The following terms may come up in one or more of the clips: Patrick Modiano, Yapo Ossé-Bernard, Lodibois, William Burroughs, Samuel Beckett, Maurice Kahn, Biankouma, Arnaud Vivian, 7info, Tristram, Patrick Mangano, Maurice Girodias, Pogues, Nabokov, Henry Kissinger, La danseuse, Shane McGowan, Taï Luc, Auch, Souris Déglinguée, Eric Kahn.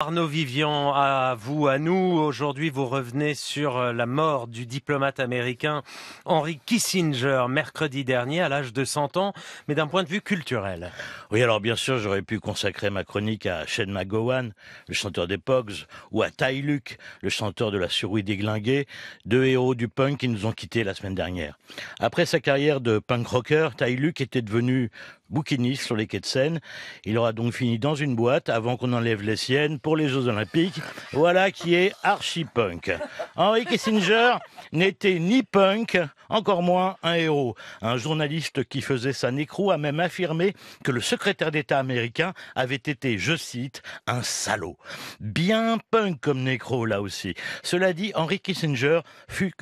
Arnaud Vivian, à vous, à nous. Aujourd'hui, vous revenez sur la mort du diplomate américain Henry Kissinger, mercredi dernier, à l'âge de 100 ans, mais d'un point de vue culturel. Oui, alors bien sûr, j'aurais pu consacrer ma chronique à Shane McGowan, le chanteur des Pogues, ou à Taï Luc, le chanteur de la Souris Déglinguée, deux héros du punk qui nous ont quittés la semaine dernière. Après sa carrière de punk rocker, Taï Luc était devenu bouquiniste sur les quais de Seine. Il aura donc fini dans une boîte avant qu'on enlève les siennes pour les Jeux Olympiques. Voilà qui est archi-punk. Henry Kissinger n'était ni punk, encore moins un héros. Un journaliste qui faisait sa nécro a même affirmé que le secrétaire d'État américain avait été, je cite, un salaud. Bien punk comme nécro, là aussi. Cela dit, qu'Henry Kissinger fut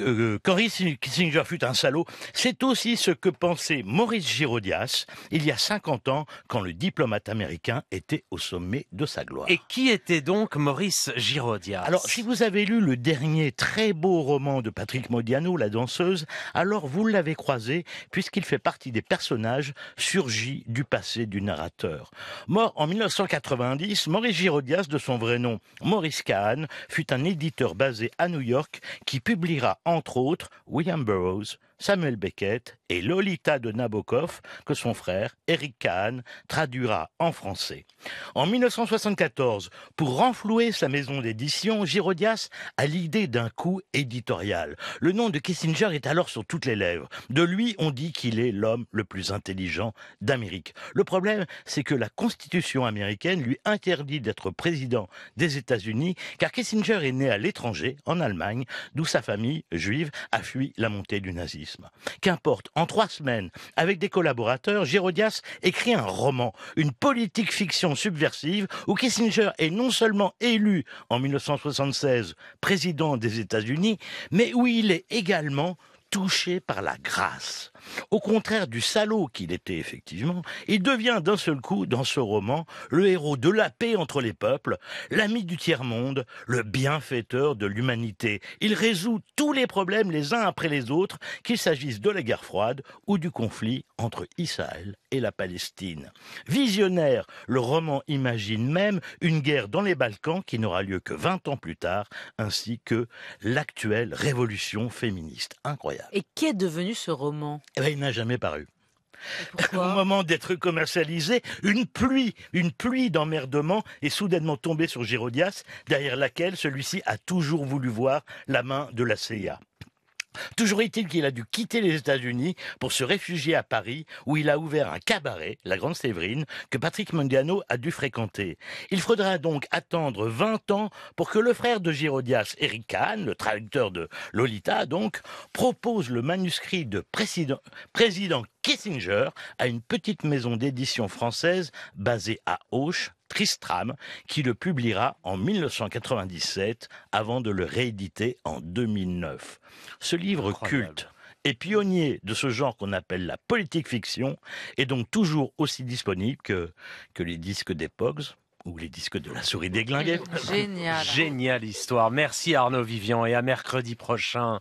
un salaud, c'est aussi ce que pensait Maurice Girodias, il y a 50 ans, quand le diplomate américain était au sommet de sa gloire. Et qui était donc Maurice Girodias? Alors, si vous avez lu le dernier très beau roman de Patrick Modiano, La danseuse, alors vous l'avez croisé, puisqu'il fait partie des personnages surgis du passé du narrateur. Mort en 1990, Maurice Girodias, de son vrai nom Maurice Kahn, fut un éditeur basé à New York qui publiera entre autres William Burroughs, Samuel Beckett et Lolita de Nabokov, que son frère, Eric Kahn, traduira en français. En 1974, pour renflouer sa maison d'édition, Girodias a l'idée d'un coup éditorial. Le nom de Kissinger est alors sur toutes les lèvres. De lui, on dit qu'il est l'homme le plus intelligent d'Amérique. Le problème, c'est que la Constitution américaine lui interdit d'être président des États-Unis, car Kissinger est né à l'étranger, en Allemagne, d'où sa famille juive a fui la montée du nazisme. Qu'importe, en 3 semaines, avec des collaborateurs, Girodias écrit un roman, une politique fiction subversive où Kissinger est non seulement élu en 1976 président des États-Unis, mais où il est également touché par la grâce. Au contraire du salaud qu'il était effectivement, il devient d'un seul coup, dans ce roman, le héros de la paix entre les peuples, l'ami du tiers-monde, le bienfaiteur de l'humanité. Il résout tous les problèmes les uns après les autres, qu'il s'agisse de la guerre froide ou du conflit entre Israël et la Palestine. Visionnaire, le roman imagine même une guerre dans les Balkans qui n'aura lieu que 20 ans plus tard, ainsi que l'actuelle révolution féministe. Incroyable. Et qu'est devenu ce roman ? Eh bien, il n'a jamais paru. Au moment d'être commercialisé, une pluie d'emmerdements est soudainement tombée sur Girodias, derrière laquelle celui-ci a toujours voulu voir la main de la CIA. Toujours est-il qu'il a dû quitter les États-Unis pour se réfugier à Paris, où il a ouvert un cabaret, la Grande Séverine, que Patrick Mangano a dû fréquenter. Il faudra donc attendre 20 ans pour que le frère de Girodias, Eric Kahn, le traducteur de Lolita, donc, propose le manuscrit de président Kissinger à une petite maison d'édition française basée à Auch, Tristram, qui le publiera en 1997 avant de le rééditer en 2009. Ce livre culte et pionnier de ce genre qu'on appelle la politique fiction est donc toujours aussi disponible que les disques des Pogues ou les disques de la Souris Déglinguée. Génial. Géniale histoire. Merci Arnaud Vivian et à mercredi prochain.